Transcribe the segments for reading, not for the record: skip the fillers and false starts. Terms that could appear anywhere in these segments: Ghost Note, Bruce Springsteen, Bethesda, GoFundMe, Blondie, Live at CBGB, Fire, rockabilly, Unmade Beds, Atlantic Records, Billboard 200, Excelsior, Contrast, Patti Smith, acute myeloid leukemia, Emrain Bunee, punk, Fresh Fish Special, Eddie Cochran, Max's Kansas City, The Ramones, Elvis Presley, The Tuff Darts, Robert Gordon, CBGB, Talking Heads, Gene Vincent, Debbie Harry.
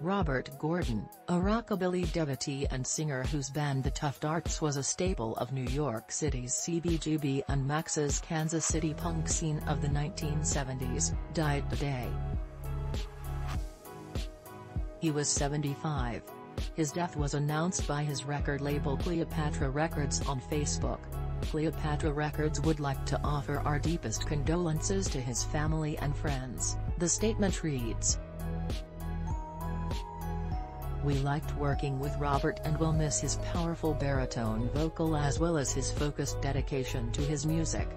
Robert Gordon, a rockabilly devotee and singer whose band The Tuff Darts was a staple of New York City's CBGB and Max's Kansas City punk scene of the 1970s, died today. He was 75. His death was announced by his record label Cleopatra Records on Facebook. Cleopatra Records would like to offer our deepest condolences to his family and friends, the statement reads. We liked working with Robert and will miss his powerful baritone vocal as well as his focused dedication to his music.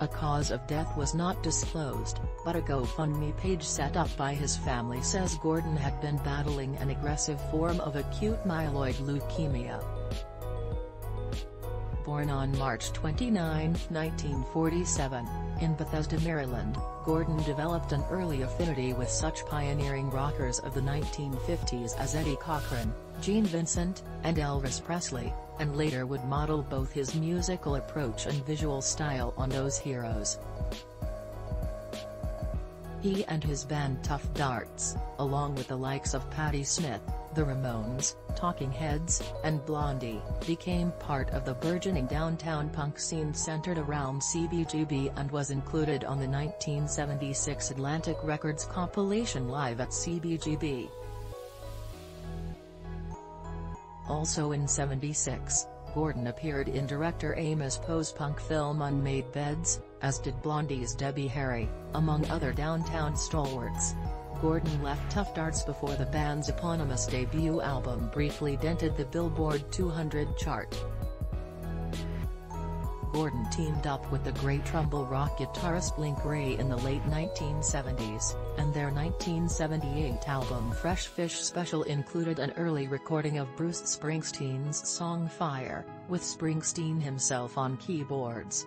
A cause of death was not disclosed, but a GoFundMe page set up by his family says Gordon had been battling an aggressive form of acute myeloid leukemia. Born on March 29, 1947, in Bethesda, Maryland, Gordon developed an early affinity with such pioneering rockers of the 1950s as Eddie Cochran, Gene Vincent, and Elvis Presley, and later would model both his musical approach and visual style on those heroes. He and his band Tuff Darts, along with the likes of Patti Smith, The Ramones, Talking Heads, and Blondie, became part of the burgeoning downtown punk scene centered around CBGB and was included on the 1976 Atlantic Records compilation Live at CBGB. Also in '76, Gordon appeared in director Amos Poe's punk film Unmade Beds, as did Blondie's Debbie Harry, among other downtown stalwarts. Gordon left Tuff Darts before the band's eponymous debut album briefly dented the Billboard 200 chart. Gordon teamed up with the great rumble rock guitarist Link Wray in the late 1970s, and their 1978 album Fresh Fish Special included an early recording of Bruce Springsteen's song Fire, with Springsteen himself on keyboards.